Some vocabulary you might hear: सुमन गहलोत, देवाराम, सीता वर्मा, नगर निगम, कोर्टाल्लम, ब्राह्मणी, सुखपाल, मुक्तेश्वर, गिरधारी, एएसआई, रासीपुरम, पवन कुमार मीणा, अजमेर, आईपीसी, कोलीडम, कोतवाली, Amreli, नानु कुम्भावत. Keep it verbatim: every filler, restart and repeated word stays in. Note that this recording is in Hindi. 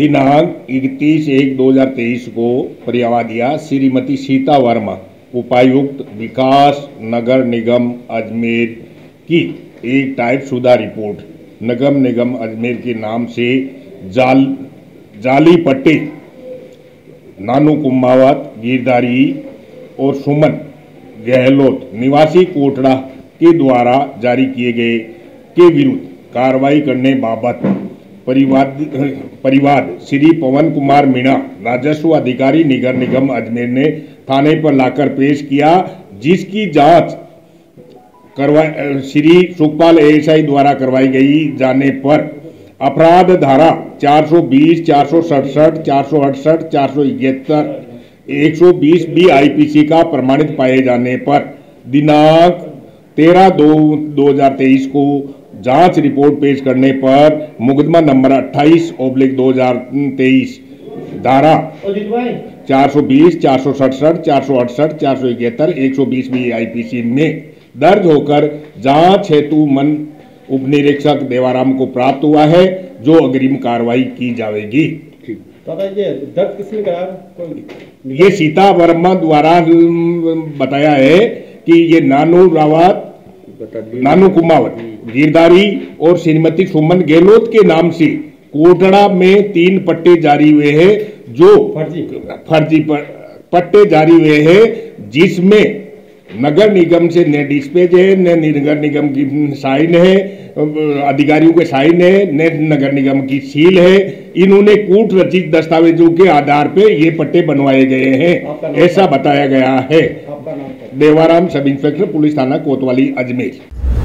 दिनांक इकतीस एक दो हज़ार तेईस को फरियावादिया श्रीमती सीता वर्मा उपायुक्त विकास नगर निगम अजमेर की एक टाइप शुदा रिपोर्ट नगर निगम अजमेर के नाम से जाल जाली पट्टे नानु कुम्भावत, गिरधारी और सुमन गहलोत निवासी कोटड़ा के द्वारा जारी किए गए के विरुद्ध कार्रवाई करने बाबत परिवाद परिवाद श्री पवन कुमार मीणा राजस्व अधिकारी नगर निगम अजमेर ने थाने पर लाकर पेश किया, जिसकी जांच करवा श्री सुखपाल एएसआई द्वारा करवाई गई। जाने पर अपराध धारा चार सौ बीस, चार सौ सड़सठ, चार सौ अड़सठ, चार सौ इकहत्तर, एक सौ बीस बी आईपीसी का प्रमाणित पाए जाने पर दिनांक तेरह दो दो हज़ार तेईस को जांच रिपोर्ट पेश करने पर मुकदमा नंबर अट्ठाईस ओब्लिक दो हज़ार तेईस धारा चार सौ बीस, चार सौ सड़सठ, चार सौ अड़सठ, चार सौ इकहत्तर, एक सौ बीस बी आईपीसी में दर्ज होकर जांच हेतु मन उपनिरीक्षक देवाराम को प्राप्त हुआ है, जो अग्रिम कार्रवाई की जाएगी। दर्ज किसने कराया? ये सीता वर्मा द्वारा बताया है कि ये नानू रावत, नानु कुम्भावत, गिरधारी और श्रीमती सुमन गहलोत के नाम से कोटड़ा में तीन पट्टे जारी हुए हैं, जो फर्जी फर्जी पट्टे जारी हुए हैं, जिसमें नगर निगम से न डिस्पेच है, न नगर निगम की साइन है, अधिकारियों के साइन है, न नगर निगम की सील है। इन्होंने कूट रचित दस्तावेजों के आधार पर ये पट्टे बनवाए गए हैं, ऐसा बताया गया है। देवाराम सब इंस्पेक्टर पुलिस थाना कोतवाली अजमेर।